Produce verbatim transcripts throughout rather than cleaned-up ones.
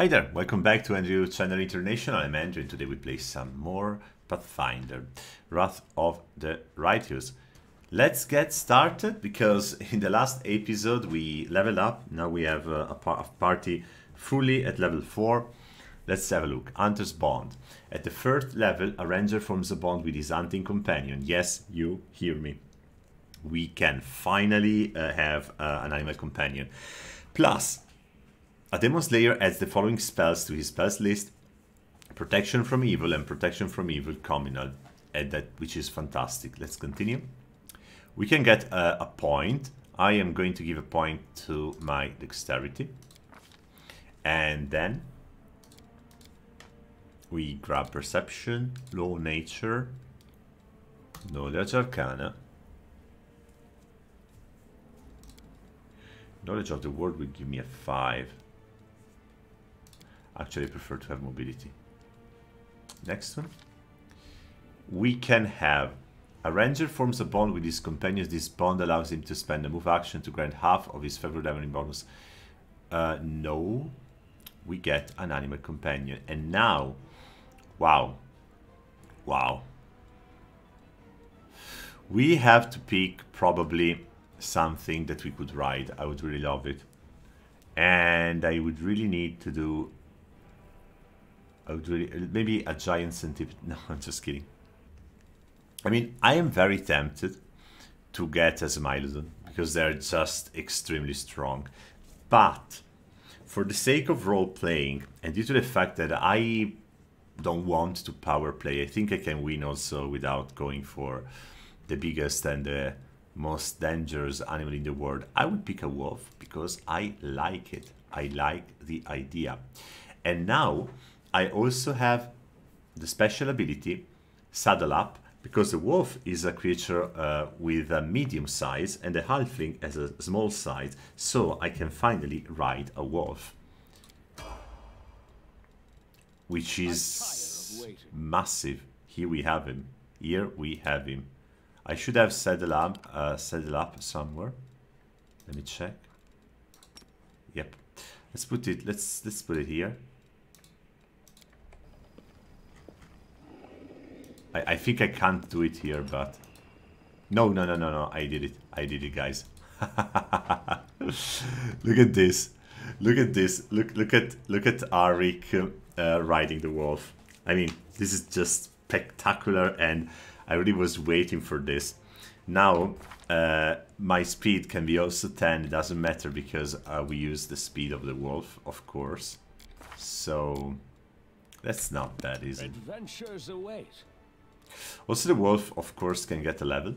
Hi there, welcome back to Andrew Channel International. I'm Andrew and today we play some more Pathfinder, Wrath of the Righteous. Let's get started because in the last episode we leveled up. Now we have a, a party fully at level four. Let's have a look. Hunter's Bond. At the first level, a ranger forms a bond with his hunting companion. Yes, you hear me. We can finally uh, have uh, an animal companion. Plus, a Demon Slayer adds the following spells to his spells list: Protection from Evil and Protection from Evil Communal, and that, which is fantastic. Let's continue. We can get a, a point. I am going to give a point to my Dexterity. And then we grab Perception, Law Nature, Knowledge Arcana, Knowledge of the World would give me a five. Actually, I prefer to have mobility. Next one. We can have a ranger forms a bond with his companions. This bond allows him to spend a move action to grant half of his favorite leveling bonus. Uh, no. We get an animal companion. And now, wow. Wow. We have to pick probably something that we could ride. I would really love it. And I would really need to do... I would really, maybe a giant centipede. No, I'm just kidding. I mean, I am very tempted to get as mylodon because they're just extremely strong. But for the sake of role playing and due to the fact that I don't want to power play, I think I can win also without going for the biggest and the most dangerous animal in the world. I would pick a wolf because I like it. I like the idea. And now I also have the special ability, Saddle Up, because the wolf is a creature uh, with a medium size and the halfling has a small size, so I can finally ride a wolf. Which is massive. Here we have him. Here we have him. I should have Saddle Up, uh, Saddle Up somewhere. Let me check. Yep. Let's put it, let's, let's put it here. I, I think I can't do it here, but... No, no, no, no, no, I did it. I did it, guys. Look at this. Look at this. Look look at look at Arik uh, riding the wolf. I mean, this is just spectacular, and I really was waiting for this. Now, uh, my speed can be also ten. It doesn't matter because uh, we use the speed of the wolf, of course. So, that's not that easy. Adventures await. Also, the wolf, of course, can get a level.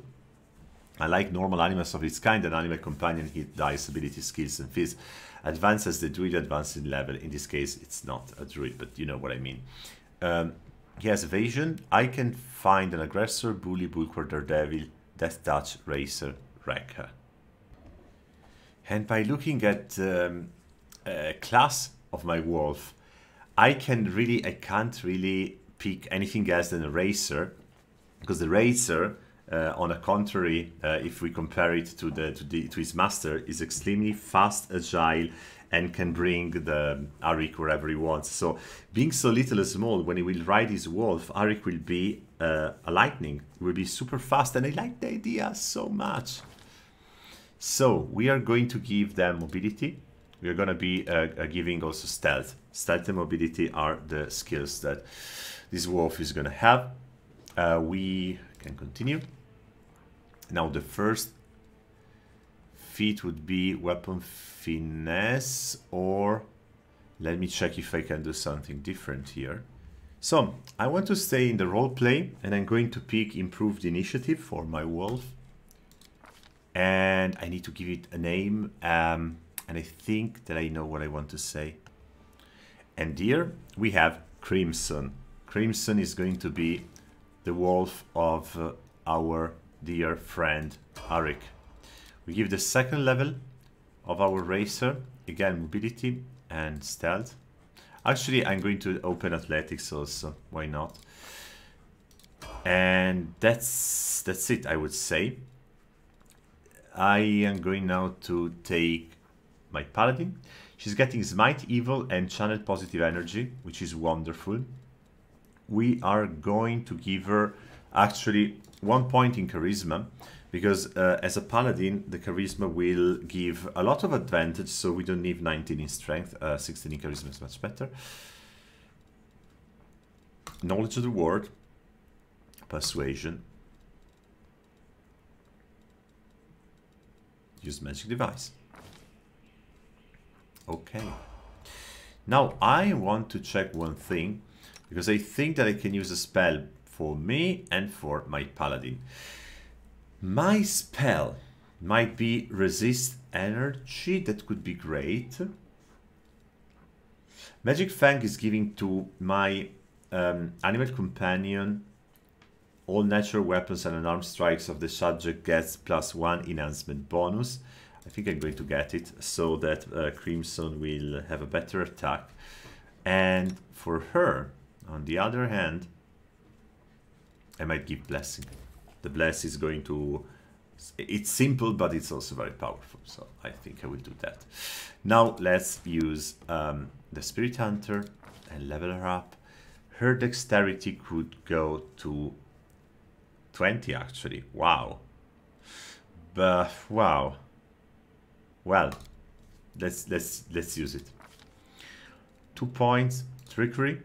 Unlike normal animals of its kind, an animal companion hit dice, ability, skills, and feats advance as the druid advances in level. In this case, it's not a druid, but you know what I mean. Um, he has evasion. I can find an aggressor, bully, bulwark, daredevil, death touch, racer, wrecker. And by looking at um, uh, class of my wolf, I can really, I can't really pick anything else than a racer, because the racer, uh, on a contrary, uh, if we compare it to the to the to his master, is extremely fast, agile, and can bring the Arik wherever he wants. So, being so little and small, when he will ride his wolf, Arik will be uh, a lightning. He will be super fast, and I like the idea so much. So we are going to give them mobility. We are going to be uh, giving also stealth. Stealth and mobility are the skills that this wolf is going to have. Uh, we can continue. Now the first feat would be weapon finesse, or let me check if I can do something different here. So I want to stay in the role play, and I'm going to pick improved initiative for my wolf, and I need to give it a name, um, and I think that I know what I want to say. And here we have Crimson. Crimson is going to be the wolf of uh, our dear friend Arik. We give the second level of our racer, again mobility and stealth. Actually, I'm going to open athletics also, why not? And that's that's it, I would say. I am going now to take my paladin. She's getting Smite Evil and Channel Positive Energy, which is wonderful. We are going to give her actually one point in Charisma, because uh, as a Paladin, the Charisma will give a lot of advantage, so we don't need nineteen in Strength, uh, sixteen in Charisma is much better. Knowledge of the World, Persuasion, use Magic Device. Okay. Now I want to check one thing, because I think that I can use a spell for me and for my Paladin. My spell might be Resist Energy, that could be great. Magic Fang is giving to my um, Animal Companion all natural weapons and unarmed strikes of the subject gets plus one enhancement bonus. I think I'm going to get it, so that uh, Crimson will have a better attack. And for her, on the other hand, I might give Blessing. The Bless is going to... It's simple, but it's also very powerful, so I think I will do that. Now let's use um, the Spirit Hunter and level her up. Her dexterity could go to twenty, actually. Wow. But, wow. Well, let's let's let's use it. Two points, Trickery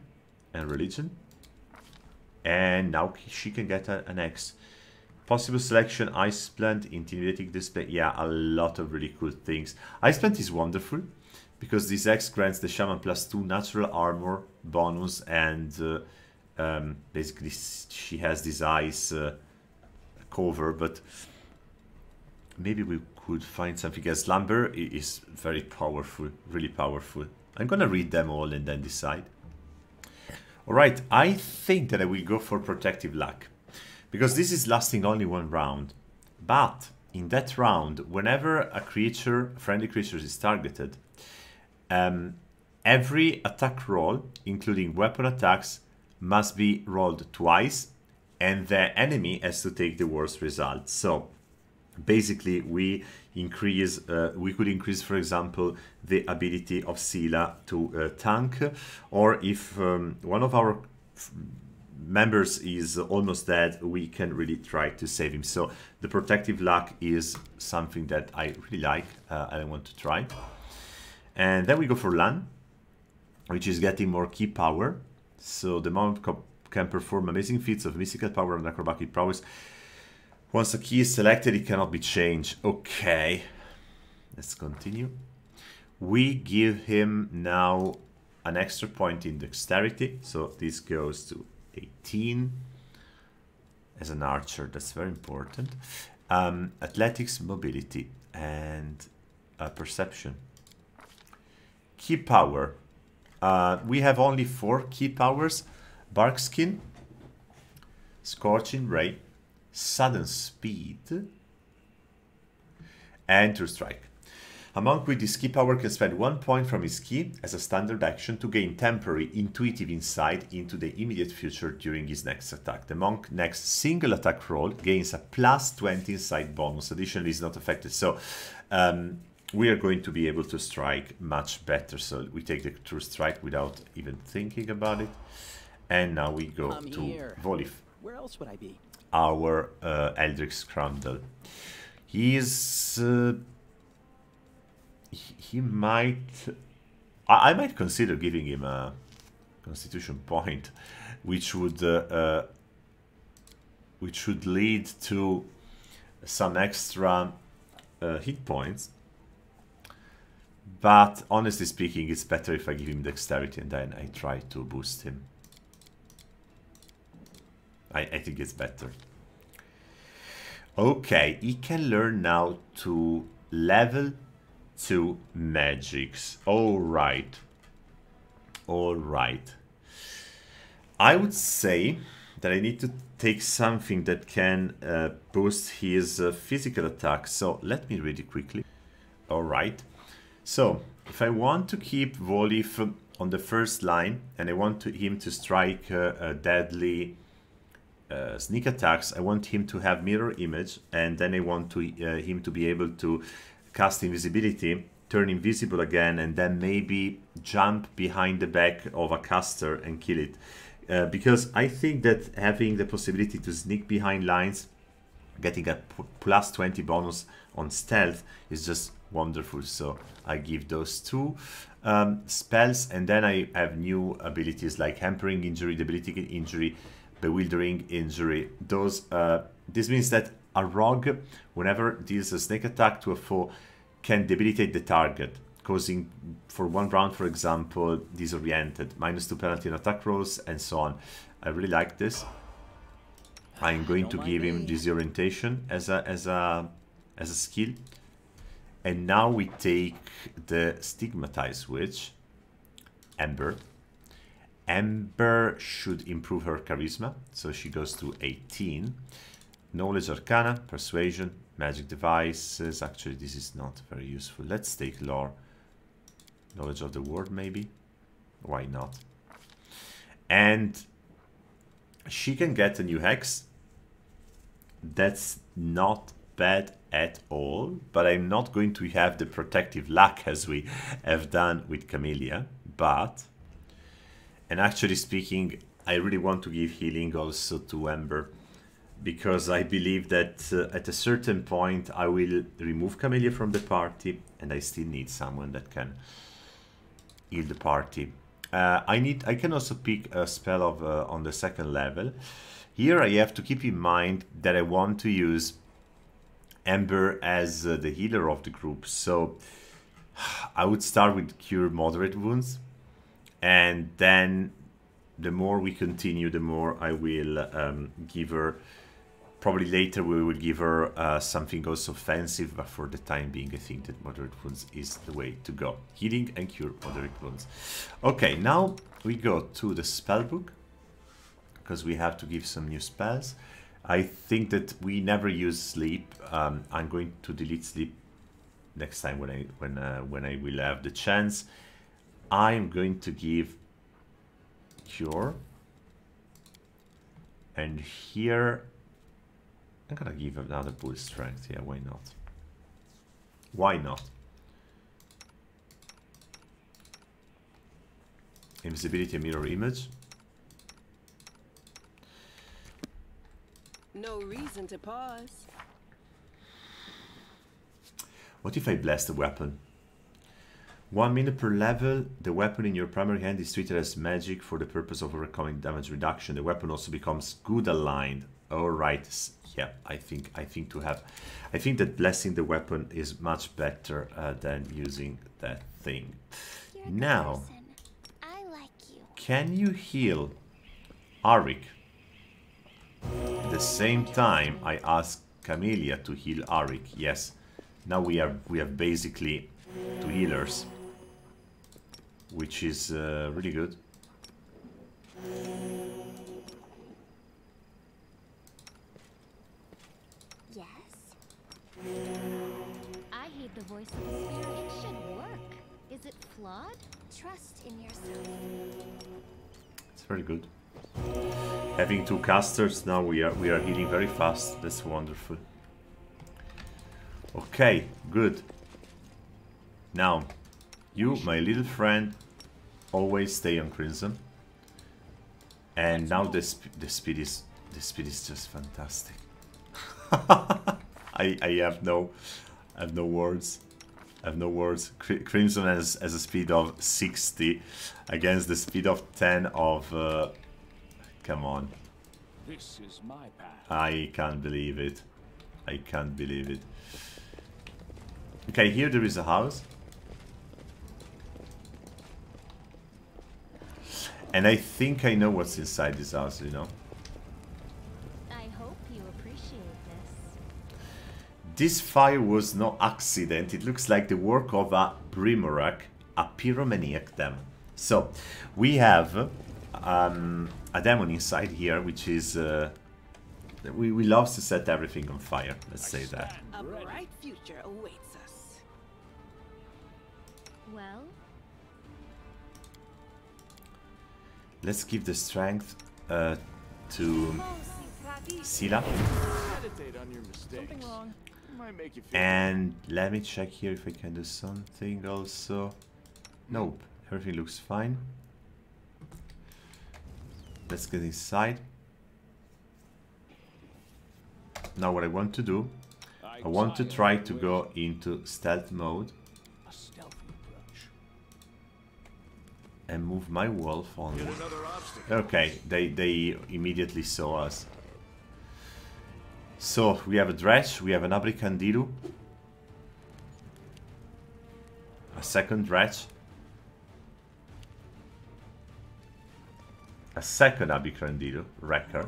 and Religion, and now she can get a, an X. Possible selection: Ice Plant, Intimidating Display. Yeah, a lot of really cool things. Ice Plant is wonderful because this X grants the Shaman plus two natural armor bonus, and uh, um, basically she has this ice uh, cover, but. Maybe we could find something else. Lumber is very powerful, really powerful. I'm gonna read them all and then decide. Alright, I think that I will go for Protective Luck, because this is lasting only one round. But in that round, whenever a creature, a friendly creature is targeted, um, every attack roll, including weapon attacks, must be rolled twice, and the enemy has to take the worst result. So basically, we increase. Uh, we could increase, for example, the ability of Seelah to uh, tank, or if um, one of our members is almost dead, we can really try to save him. So the Protective Luck is something that I really like uh, and I want to try. And then we go for Lann, which is getting more key power. So the monk can perform amazing feats of mystical power and acrobatic prowess. Once a key is selected, it cannot be changed. Okay, let's continue. We give him now an extra point in Dexterity, so this goes to eighteen. As an archer, that's very important. Um, athletics, Mobility, and uh, Perception. Key power. Uh, we have only four key powers. Barkskin, Scorching Ray, Sudden Speed, and True Strike. A monk with this key power can spend one point from his key as a standard action to gain temporary intuitive insight into the immediate future during his next attack. The monk next single attack roll gains a plus twenty insight bonus. Additionally, is not affected. So um, we are going to be able to strike much better. So we take the True Strike without even thinking about it. And now we go I'm to here. Volif. Where else would I be? Our uh, Eldrick Scrandle. He is... Uh, he, he might... I, I might consider giving him a Constitution point, which would... Uh, uh, which should lead to some extra uh, hit points. But, honestly speaking, it's better if I give him Dexterity and then I try to boost him. I, I think it's better. Okay, he can learn now to level two magics. All right. All right. I would say that I need to take something that can uh, boost his uh, physical attack. So let me read it quickly. All right. So if I want to keep Volif on the first line and I want to, him to strike uh, a deadly... Uh, sneak attacks, I want him to have Mirror Image, and then I want to uh, him to be able to cast Invisibility turn invisible again and then maybe jump behind the back of a caster and kill it. Uh, because I think that having the possibility to sneak behind lines, getting a plus twenty bonus on stealth is just wonderful. So I give those two um, spells, and then I have new abilities like Hampering Injury, Debilitating Injury, Bewildering Injury. Those uh, this means that a rogue, whenever deals a sneak attack to a foe, can debilitate the target, causing for one round, for example, disoriented, minus two penalty on attack rolls, and so on. I really like this. I'm going to give him disorientation as a as a as a skill. And now we take the stigmatize witch, Ember. Ember should improve her charisma, so she goes to eighteen. Knowledge Arcana, Persuasion, Magic Devices. Actually, this is not very useful. Let's take Lore. Knowledge of the World, maybe. Why not? And she can get a new hex. That's not bad at all, but I'm not going to have the protective luck as we have done with Camellia. But, and actually speaking, I really want to give healing also to Ember, because I believe that uh, at a certain point I will remove Camellia from the party, and I still need someone that can heal the party. Uh, I need. I can also pick a spell of uh, on the second level. Here I have to keep in mind that I want to use Ember as uh, the healer of the group. So I would start with Cure Moderate Wounds, and then the more we continue, the more I will um, give her. Probably later we will give her uh, something also offensive, but for the time being I think that Moderate Wounds is the way to go. Healing and Cure Moderate Wounds. Okay, now we go to the spellbook, because we have to give some new spells. I think that we never use Sleep. Um, I'm going to delete Sleep next time when I, when, uh, when I will have the chance. I'm going to give Cure, and here I'm gonna give another bull strength. Yeah, why not? Why not? Invisibility, mirror image. No reason to pause. What if I blast the weapon? One minute per level, the weapon in your primary hand is treated as magic for the purpose of overcoming damage reduction. The weapon also becomes good aligned. All right. Yeah, I think I think to have, I think that blessing the weapon is much better uh, than using that thing. You're now, I like you. Can you heal Arik? At the same time, I asked Camellia to heal Arik. Yes. Now we have we have basically two healers, which is uh, really good. I hate the voice of the spirit. It should work. Is it flawed? Trust in yourself. It's very good. Having two casters now, we are we are healing very fast. That's wonderful. Okay, good. Now, you, my little friend, always stay on Crimson. And now the sp the speed is the speed is just fantastic. I, I have no, I have no words, I have no words. Crimson has, has a speed of sixty against the speed of ten of, uh, come on. This is my path. I can't believe it. I can't believe it. Okay, here there is a house. And I think I know what's inside this house, you know. This fire was no accident. It looks like the work of a Brimorak, a pyromaniac demon. So, we have um, a demon inside here, which is... Uh, we, we love to set everything on fire, let's say that. A bright future awaits us. Well? Let's give the strength uh, to Seelah. Meditate on your mistakes. And let me check here if I can do something also. Nope, everything looks fine. Let's get inside. Now what I want to do, I want to try to go into stealth mode and move my wolf only. Okay, they, they immediately saw us. So, we have a dretch, we have an Abrikandilu, a second dretch, a second Abrikandilu, wrecker,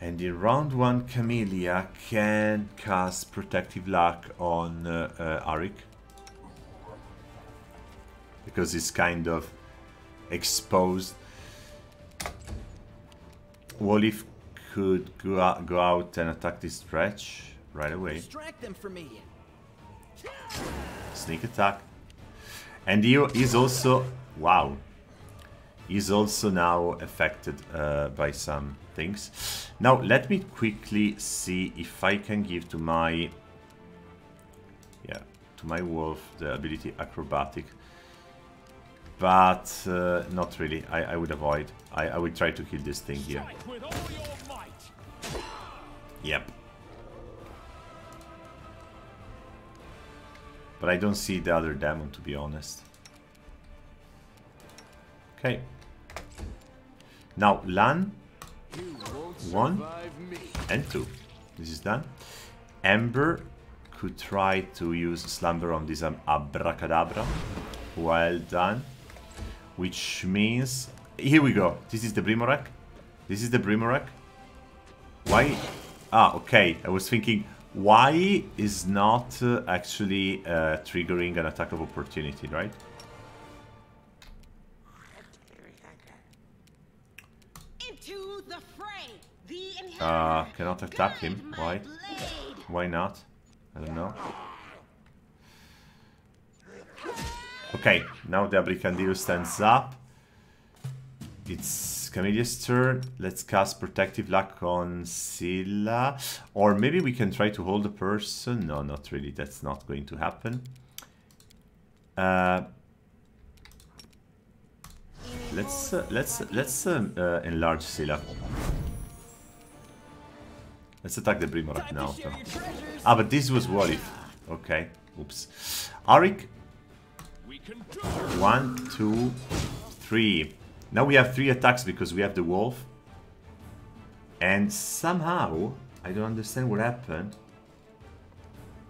and in round one Camellia can cast Protective Luck on uh, uh, Arik, because he's kind of exposed. Volif could go out, go out and attack this dretch right away. Distract them from me. Sneak attack. And he is also... Wow. He's also now affected uh, by some things. Now, let me quickly see if I can give to my... Yeah, to my wolf the ability Acrobatic. But uh, not really. I, I would avoid. I, I would try to kill this thing here. Yep. But I don't see the other demon, to be honest. Okay. Now, Lann. One and two. This is done. Ember could try to use Slumber on this um, Abracadabra. Well done. Which means... Here we go. This is the Brimorak. This is the Brimorak. Why... Ah, okay. I was thinking, why is not uh, actually uh, triggering an attack of opportunity, right? Into the fray, the uh, cannot attack him. Why? Why not? I don't know. Okay, now the Abrikandilu stands up. It's Camellia's turn. Let's cast Protective Luck on Seelah. Or maybe we can try to hold the person. No, not really. That's not going to happen. Uh, let's uh, let's let's um, uh, enlarge Seelah. Let's attack the Brimorak now. Ah, but this was Volif. Okay. Oops. Arik. One, two, three. Now we have three attacks because we have the wolf. And somehow, I don't understand what happened.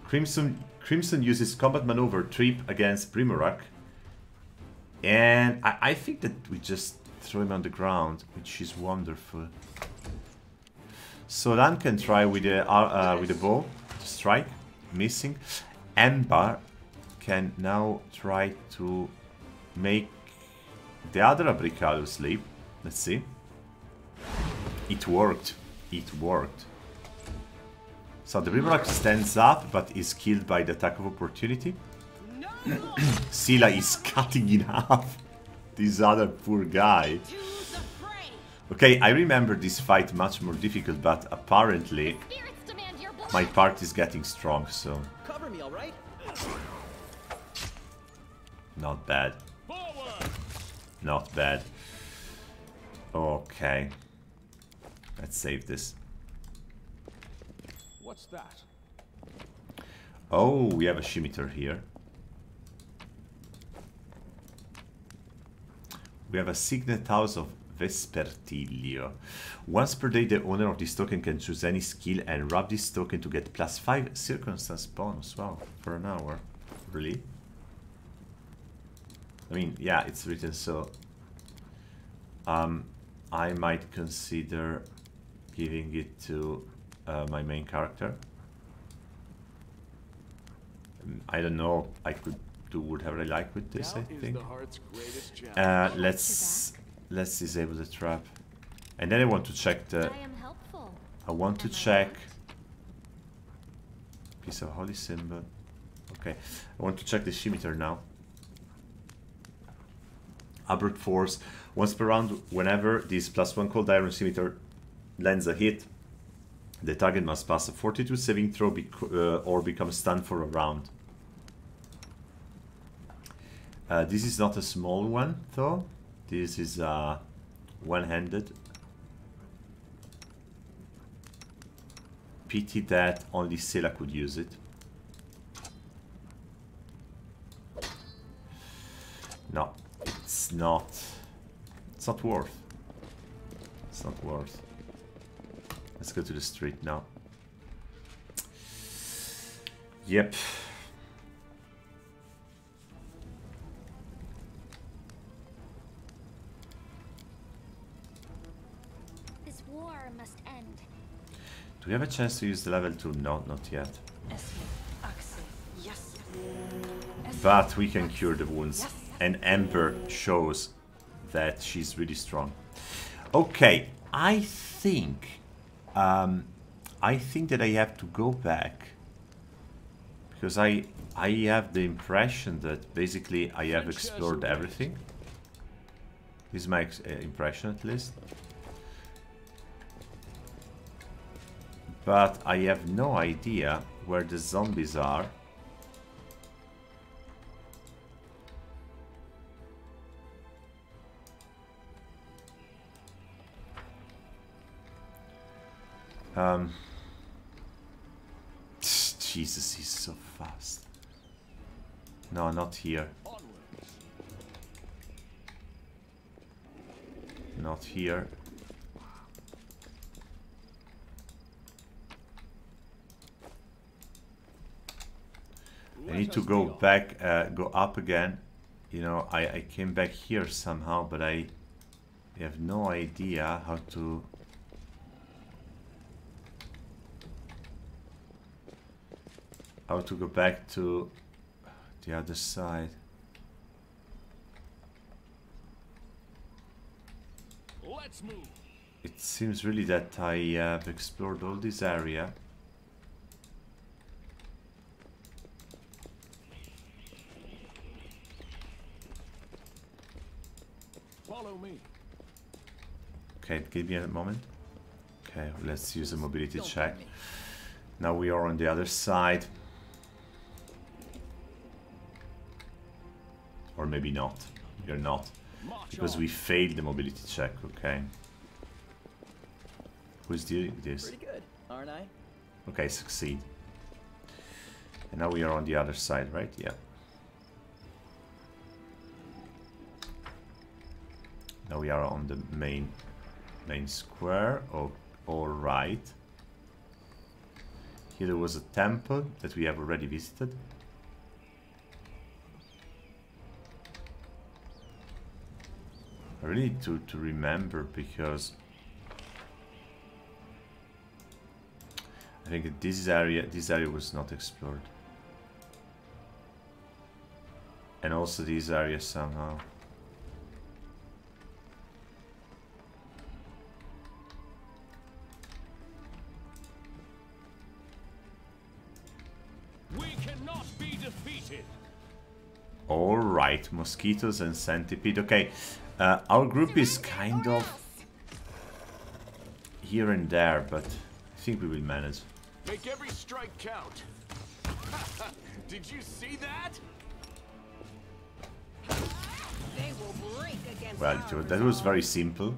Crimson Crimson uses combat maneuver trip against Brimorak. And I, I think that we just throw him on the ground, which is wonderful. So Lann can try with the uh, with the bow to strike, missing. Ember can now try to make the other Abrikandilu sleep. Let's see. It worked. It worked. So the Brimorak stands up, but is killed by the attack of opportunity. No. Seelah is cutting in half this other poor guy. Okay, I remember this fight much more difficult, but apparently my party is getting strong, so... Cover me, all right? Not bad. Not bad. Okay. Let's save this. What's that? Oh, we have a scimitar here. We have a signet house of Vespertilio. Once per day, the owner of this token can choose any skill and rub this token to get plus five circumstance bonus. Wow, for an hour. Really? I mean, yeah, it's written, so um, I might consider giving it to uh, my main character. I don't know, I could do whatever I like with this, I think. Uh, let's let's disable the trap. And then I want to check the... I want to check... Piece of holy symbol. Okay, I want to check the scimitar now. Abrupt force. Once per round, whenever this plus one cold iron scimitar lands a hit, the target must pass a fortitude saving throw bec uh, or become stunned for a round. Uh, this is not a small one, though. This is uh, one-handed. Pity that only Seelah could use it. No, it's not. It's not worth. It's not worth. Let's go to the street now. Yep. This war must end. Do we have a chance to use the level two? No, not yet. But we can cure the wounds. And Ember shows that she's really strong. Okay, I think... Um, I think that I have to go back, because I I have the impression that basically I have explored everything. This is my ex uh, impression, at least. But I have no idea where the zombies are. Um, Jesus, he's so fast. No, not here. Not here. I need to go back, uh, go up again. You know, I, I came back here somehow, but I have no idea how to... How to go back to the other side. Let's move. It seems really that I have uh, explored all this area. Follow me. Okay, give me a moment. Okay, let's use a mobility Don't check. Now we are on the other side. Or maybe not. You're not. Because we failed the mobility check, okay. Who's doing this? Pretty good, aren't I? Okay, succeed. And now we are on the other side, right? Yeah. Now we are on the main main square. Oh, all right. Here there was a temple that we have already visited. I really need to, to remember, because I think this area this area was not explored. And also this area somehow. We cannot be defeated. All right, mosquitoes and centipede. Okay. Uh, our group is kind of here and there, but I think we will manage. Make every strike count. Did you see that? They will break against well, it, that was very simple.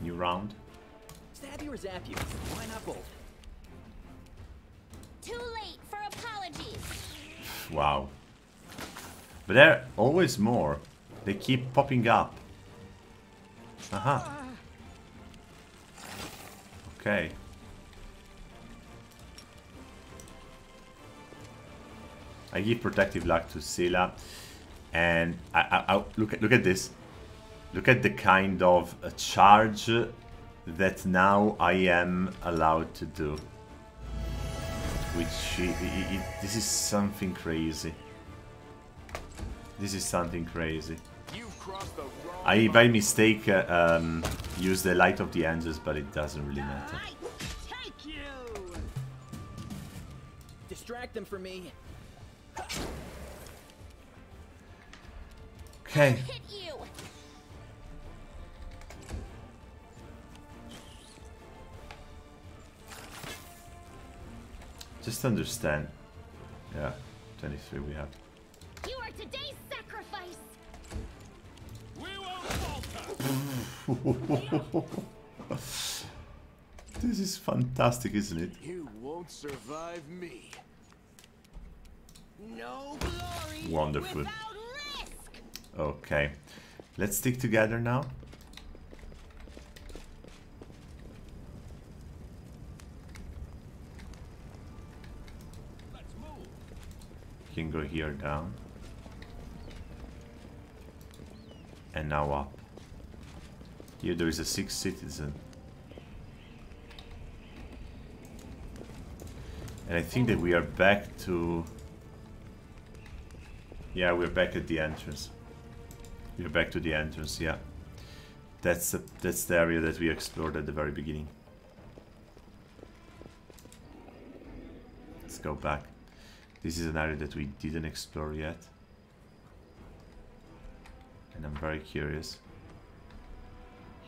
New round. Stab you or zap you? Why not both? Too late for apologies. Wow. But there are always more. They keep popping up. Aha. Okay. I give protective luck to Seelah, and I, I, I look at look at this. Look at the kind of a charge that now I am allowed to do. Which it, it, it, this is something crazy. This is something crazy. I, by mistake, uh, um, use the Light of the Angels, but it doesn't really matter. Take you. Distract them for me. Okay. Just understand. Yeah, twenty-three we have. You are today's sacrifice. We won't falter. This is fantastic, isn't it? You won't survive me. No glory. Wonderful. Okay, let's stick together now. Let's move. Can go here down and now up. Here there is a sixth citizen. And I think that we are back to... Yeah, we're back at the entrance. We're back to the entrance, yeah. That's, a, that's the area that we explored at the very beginning. Let's go back. This is an area that we didn't explore yet. And I'm very curious.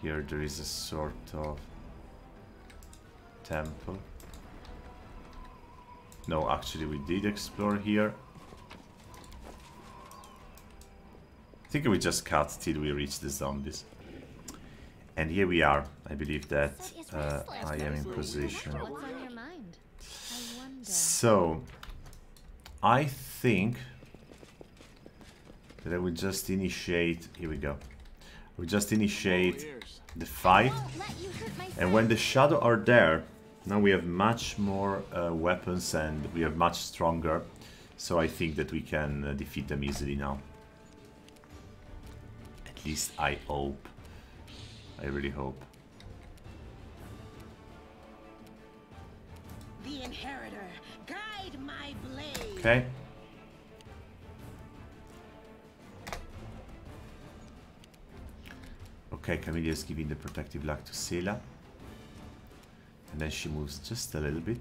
Here there is a sort of temple. No, actually we did explore here. I think we just cut till we reach the zombies. And here we are. I believe that uh, I am in position. So, I think that I will just initiate... Here we go. We just initiate the fight. And when the shadow are there, now we have much more uh, weapons and we are much stronger. So I think that we can uh, defeat them easily now. At least I hope. I really hope. The inheritor, guide my blade. Okay. Okay, Camellia is giving the protective luck to Seelah. And then she moves just a little bit.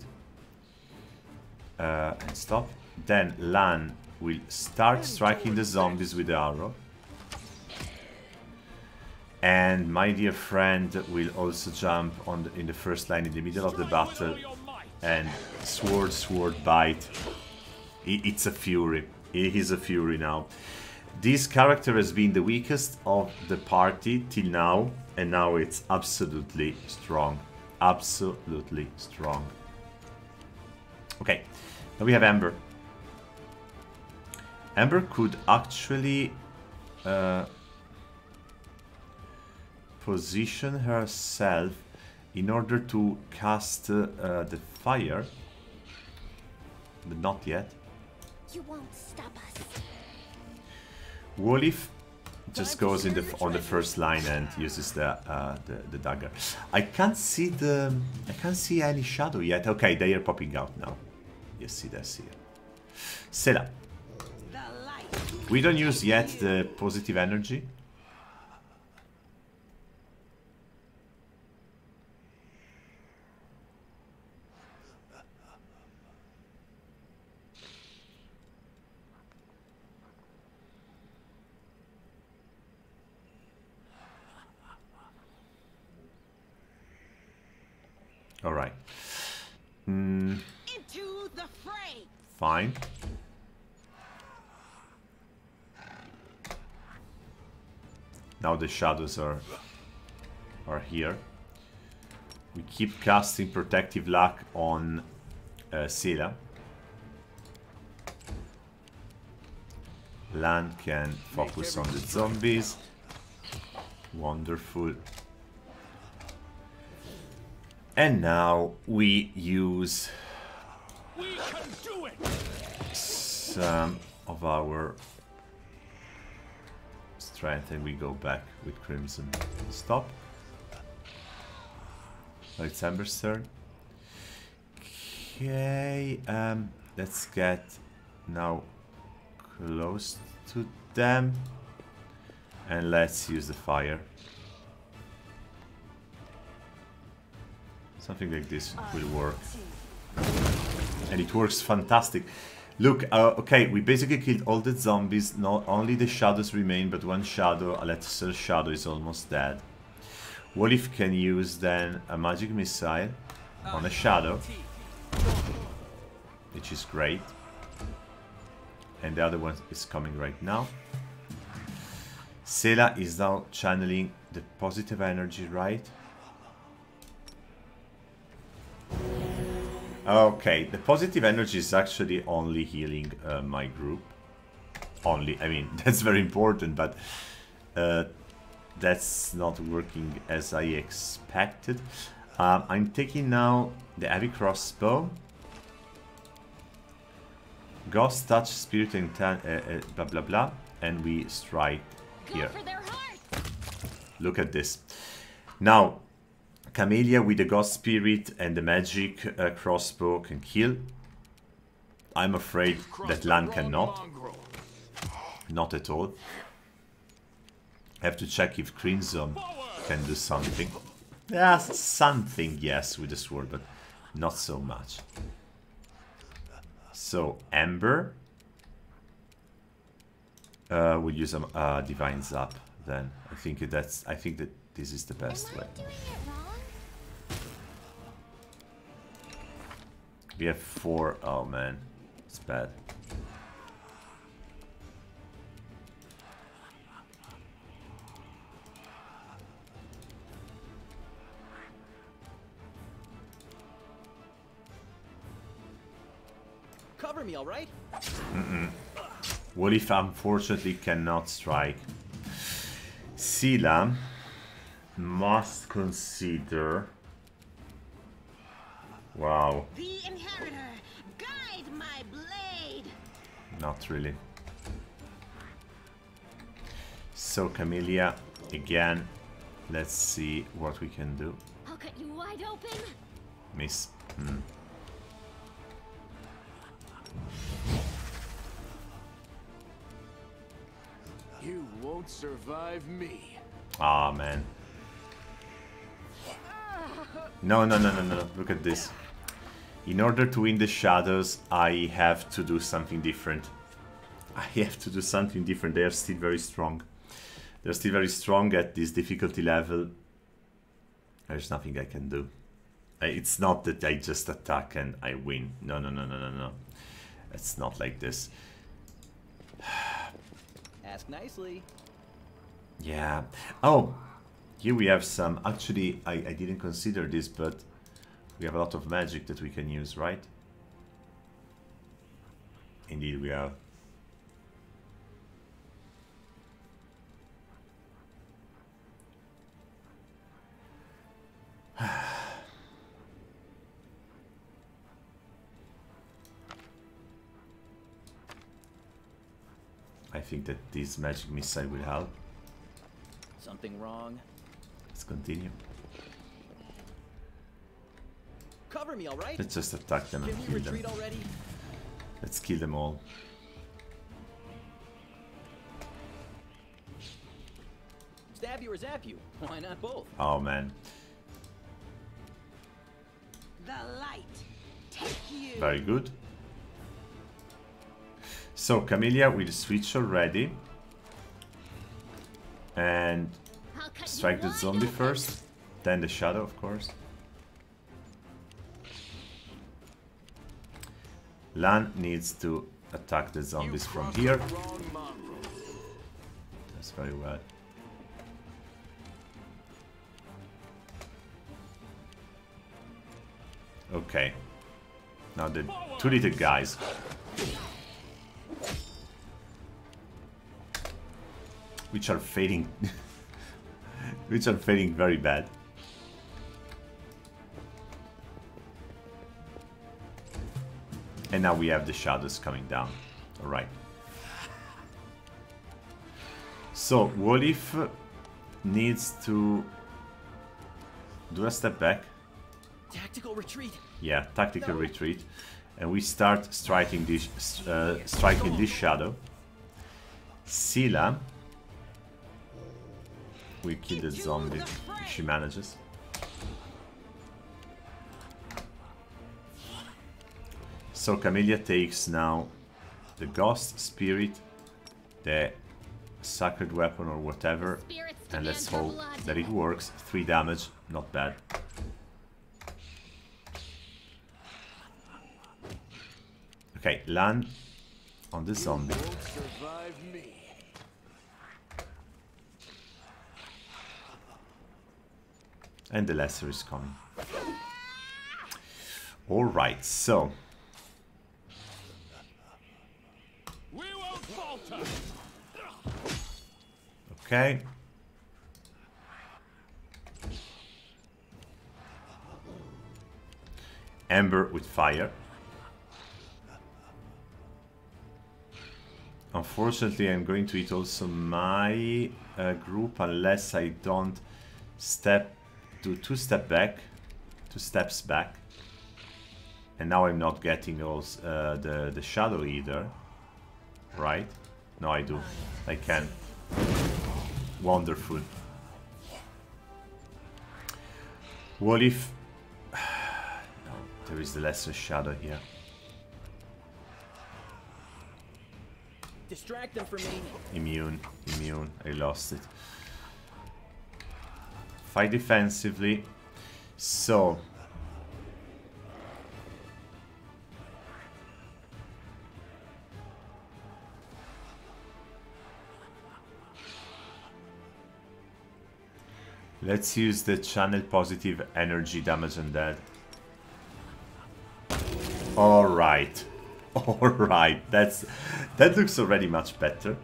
Uh, and stop. Then Lann will start striking the zombies with the arrow. And my dear friend will also jump on the, in the first line in the middle of the battle and sword, sword, bite. He, it's a fury. He, he's a fury now. This character has been the weakest of the party till now, and now it's absolutely strong. Absolutely strong. Okay, now we have Ember. Ember could actually... Uh, position herself in order to cast uh, uh, the fire, but not yet. You won't stop us. Volif just goes in the f on the first line and uses the, uh, the the dagger. I can't see the I can't see any shadow yet. Okay, they are popping out now. You see, I see. Seelah. We don't use yet the positive energy. All right. Mm. Into the fray. Fine. Now the shadows are are here. We keep casting protective luck on uh, Seelah. Lann can focus on the zombies. Wonderful. And now we use we can do it. Some of our strength and we go back with Crimson. Stop. It's Ember's turn. Okay, um, let's get now close to them and let's use the fire. Something like this will work. And it works fantastic. Look, uh, okay, we basically killed all the zombies. Not only the shadows remain, but one shadow, a lesser shadow, is almost dead. Volif can use then a magic missile on a shadow. which is great. And the other one is coming right now. Seelah is now channeling the positive energy, right? Okay, the positive energy is actually only healing uh, my group. Only, I mean, that's very important, but uh, that's not working as I expected. Um, I'm taking now the heavy crossbow. Ghost touch, spirit, and uh, uh, blah blah blah, and we strike here. Look at this. Now, Camellia with the ghost spirit and the magic uh, crossbow can kill. I'm afraid that Lann cannot. Not at all. I have to check if Crimson can do something. Yeah, something, yes, with the sword, but not so much. So, Ember. Uh, we'll use a um, uh, divine zap then. I think that's. I think that this is the best way. We have four. Oh man, it's bad. Cover me, all right? Mm-mm. Volif unfortunately cannot strike. Seelah must consider. Wow. The inheritor, guide my blade. Not really. So Camellia again. Let's see what we can do. I'll cut you wide open. Miss. Mm. You won't survive me. Ah, man. No, no, no, no, no. Look at this. In order to win the shadows, I have to do something different. I have to do something different. They are still very strong. They're still very strong at this difficulty level. There's nothing I can do. It's not that I just attack and I win. No, no, no, no, no, no. It's not like this. Ask nicely. Yeah. Oh, here we have some. Actually, I, I didn't consider this, but we have a lot of magic that we can use, right? Indeed, we have. I think that this magic missile will help. Something wrong. Let's continue. Cover me, all right? Let's just attack them and kill them. Already? Let's kill them all. Stab you or zap you? Why not both? Oh man. The light. Take you. Very good. So Camellia will switch already and strike the zombie first, then the shadow, of course. Lann needs to attack the zombies from here. That's very well. Okay. Now the two little guys. Which are failing, which are failing very bad. And now we have the shadows coming down. All right. So Volif needs to do a step back. Tactical retreat. Yeah, tactical no. retreat, and we start striking this, uh, striking this shadow. Seelah. We kill the zombie if she manages. So Camellia takes now the ghost spirit, the sacred weapon or whatever, and let's hope that it works. Three damage, not bad. Okay, Lann on the zombie. And the lesser is coming. Alright, so. We won't falter. Okay. Ember with fire. Unfortunately, I'm going to eat also my uh, group unless I don't step do two step back, two steps back. And now I'm not getting also, uh, the the shadow either, right? No, I do. I can. Wonderful. What if? There is the lesser shadow here. Distract them from aiming. Immune, immune. I lost it. Fight defensively. So. Let's use the channel positive energy damage and dead. Alright, alright, that's that looks already much better.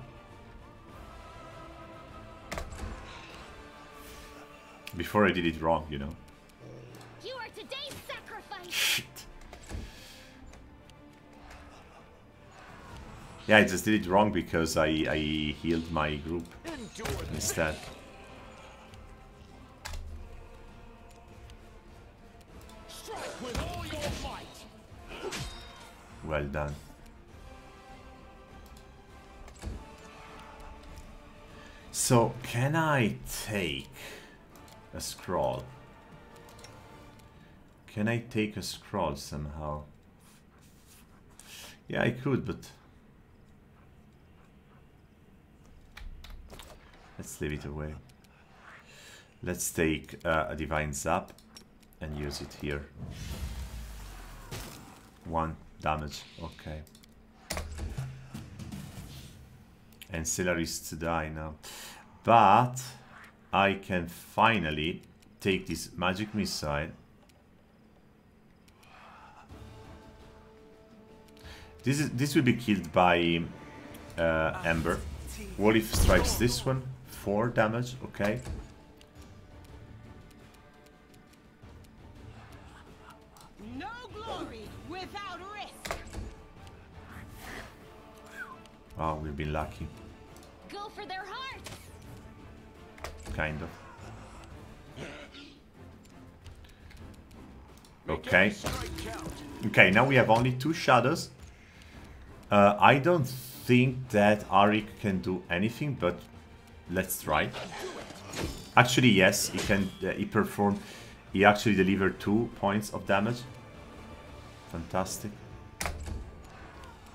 Before I did it wrong, you know. You are today's sacrifice. Shit. Yeah, I just did it wrong because I, I healed my group instead. Well done. So, can I take a scroll? Can I take a scroll somehow? Yeah, I could, but... let's leave it away. Let's take uh, a divine zap and use it here. One. Damage, okay. And Seelah is to die now. But I can finally take this magic missile. This is this will be killed by uh, Ember. Volif strikes this one. Four damage, okay. Oh, we've been lucky. Go for their hearts. Kind of. Okay. Okay, now we have only two shadows. Uh, I don't think that Arik can do anything, but let's try. Actually, yes, he can. Uh, he performed. He actually delivered two points of damage. Fantastic.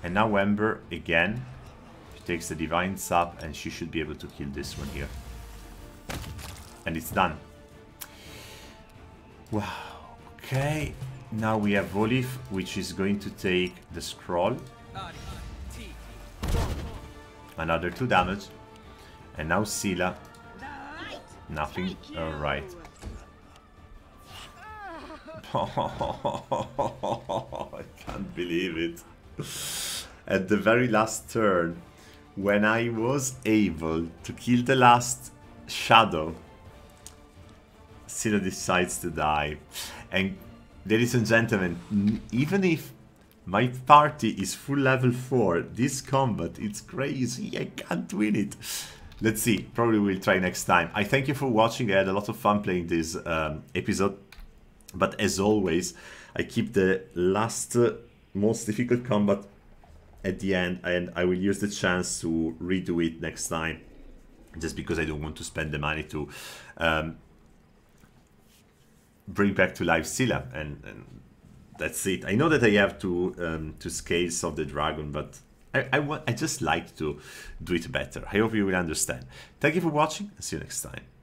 And now Ember again. Takes the divine sap and she should be able to kill this one here. And it's done. Wow. Okay. Now we have Volif, which is going to take the scroll. Another two damage. And now Seelah. Nothing. Alright. I can't believe it. At the very last turn, when I was able to kill the last shadow, Seelah decides to die. And ladies and gentlemen, even if my party is full level four, this combat, it's crazy, I can't win it. Let's see, probably we'll try next time. I thank you for watching, I had a lot of fun playing this um, episode. But as always, I keep the last uh, most difficult combat at the end, and I will use the chance to redo it next time, just because I don't want to spend the money to um, bring back to life Seelah, and, and that's it. I know that I have to um, to scale of the dragon, but I, I, want, I just like to do it better. I hope you will understand. Thank you for watching, and see you next time.